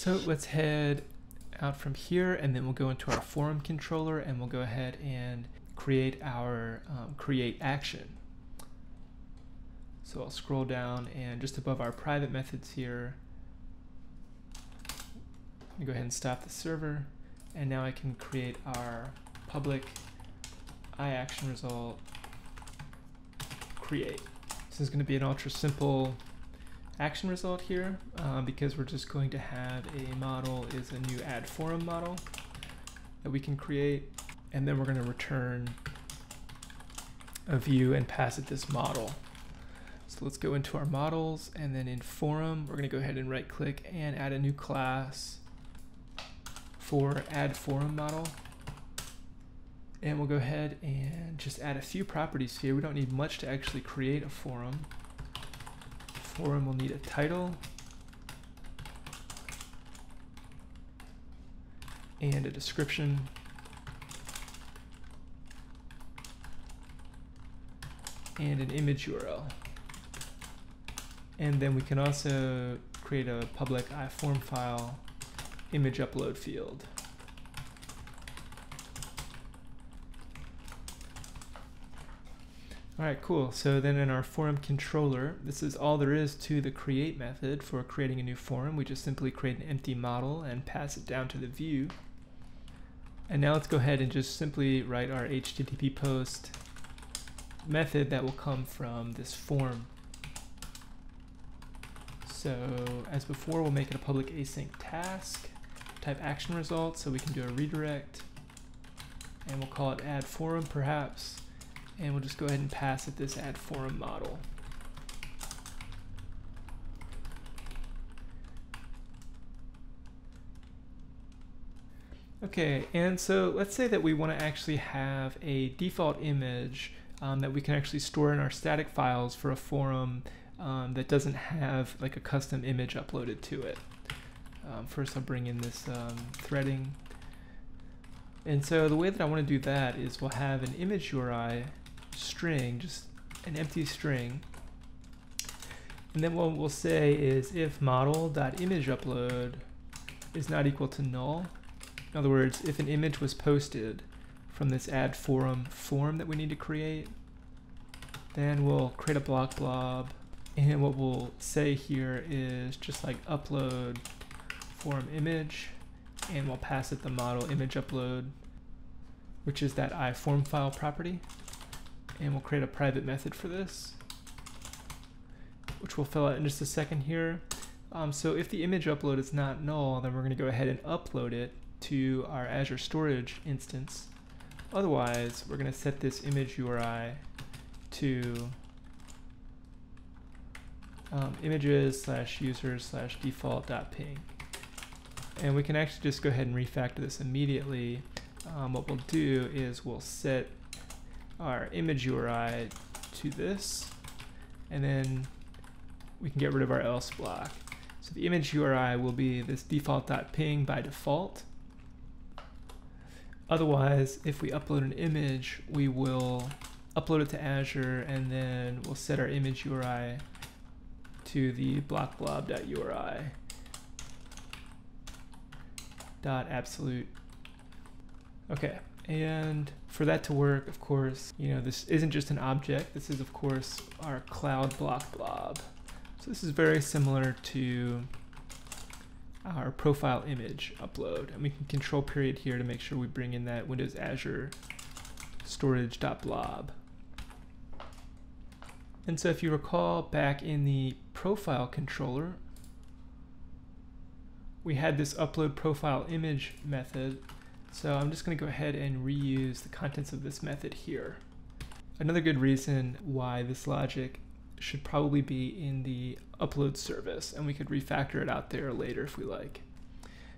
So let's head out from here, and then we'll go into our form controller, and we'll go ahead and create our create action. So I'll scroll down, and just above our private methods here, I'm gonna go ahead and stop the server, and now I can create our public IActionResult create. This is going to be an ultra simple action result here because we're just going to have a model is a new add forum model that we can create, and then we're going to return a view and pass it this model. So let's go into our models, and then in forum we're going to go ahead and right click and add a new class for add forum model. And we'll go ahead and just add a few properties here. We don't need much to actually create a forum. Forum will need a title and a description. And an image URL. And then we can also create a public IFormFile image upload field. All right, cool. So then in our forum controller, this is all there is to the create method for creating a new forum. We just simply create an empty model and pass it down to the view. And now let's go ahead and just simply write our HTTP post method that will come from this form. So as before, we'll make it a public async task, type action result, so we can do a redirect, and we'll call it add forum perhaps. And we'll just go ahead and pass it this add forum model. Okay, and so let's say that we want to actually have a default image that we can actually store in our static files for a forum that doesn't have like a custom image uploaded to it. First I'll bring in this threading. And so the way that I want to do that is we'll have an image URI string, just an empty string, and then what we'll say is if model.imageUpload is not equal to null. In other words, if an image was posted from this add forum form that we need to create, then we'll create a block blob, and what we'll say here is just like upload form image, and we'll pass it the model image upload, which is that IFormFile property. And we'll create a private method for this, which we'll fill out in just a second here. So if the image upload is not null, then we're going to go ahead and upload it to our Azure storage instance. Otherwise, we're going to set this image URI to images/users/default.png. And we can actually just go ahead and refactor this immediately. What we'll do is we'll set our image URI to this, and then we can get rid of our else block. So the image URI will be this default.png by default. Otherwise, if we upload an image, we will upload it to Azure, and then we'll set our image URI to the blockblob.uri.absolute. Okay, and for that to work, of course, you know, this isn't just an object, this is of course our cloud block blob. So this is very similar to our profile image upload, and we can control period here to make sure we bring in that Windows Azure storage.blob. And so if you recall back in the profile controller, we had this upload profile image method, so I'm just going to go ahead and reuse the contents of this method here. Another good reason why this logic should probably be in the upload service, and we could refactor it out there later if we like.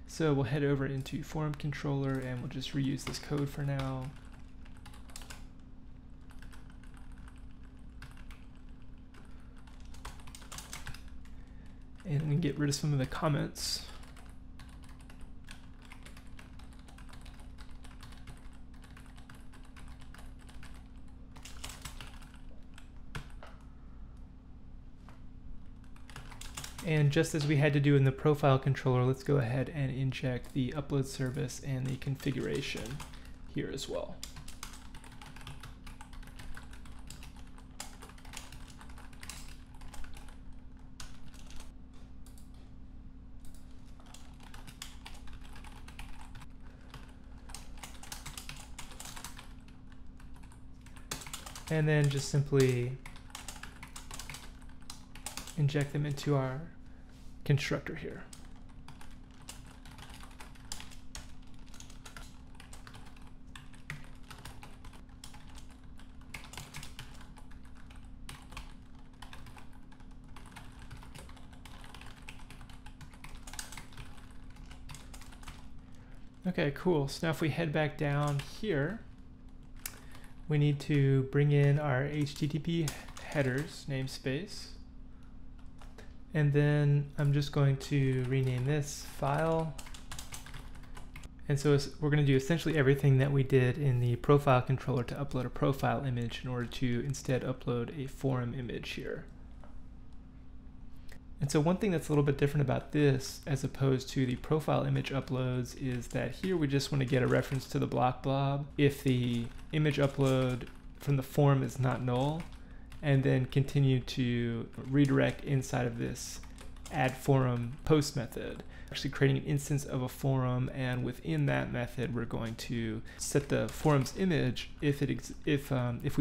So we'll head over into form controller, and we'll just reuse this code for now. And we can get rid of some of the comments. And just as we had to do in the profile controller, let's go ahead and inject the upload service and the configuration here as well. And then just simply inject them into our constructor here. Okay, cool. So now if we head back down here, we need to bring in our HTTP headers namespace, and then I'm just going to rename this file. And so we're going to do essentially everything that we did in the profile controller to upload a profile image in order to instead upload a form image here. And so one thing that's a little bit different about this as opposed to the profile image uploads is that here we just want to get a reference to the block blob if the image upload from the form is not null, and then continue to redirect inside of this add forum post method, actually creating an instance of a forum, and within that method we're going to set the forum's image if we've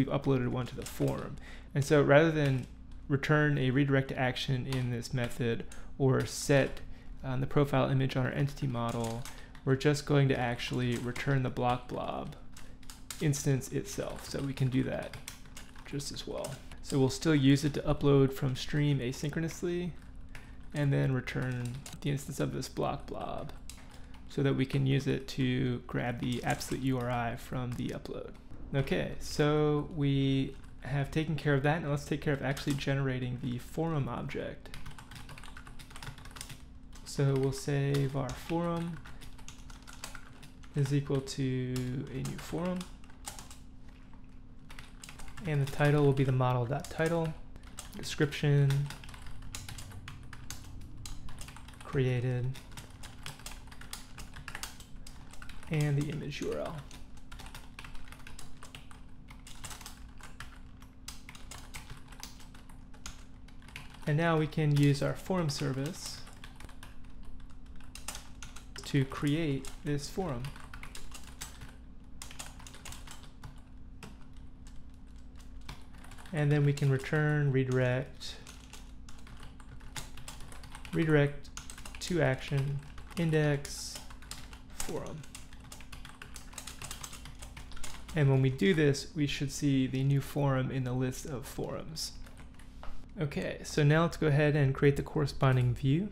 uploaded one to the forum. And so rather than return a redirect action in this method or set the profile image on our entity model, we're just going to actually return the block blob instance itself. So we can do that just as well. So we'll still use it to upload from stream asynchronously and then return the instance of this block blob so that we can use it to grab the absolute URI from the upload. Okay, so we have taken care of that. Now let's take care of actually generating the forum object. So we'll save our forum is equal to a new forum. And the title will be the model.title, description, created, and the image URL. And now we can use our forum service to create this forum. And then we can return redirect to action index forum. And when we do this, we should see the new forum in the list of forums. Okay, so now let's go ahead and create the corresponding view.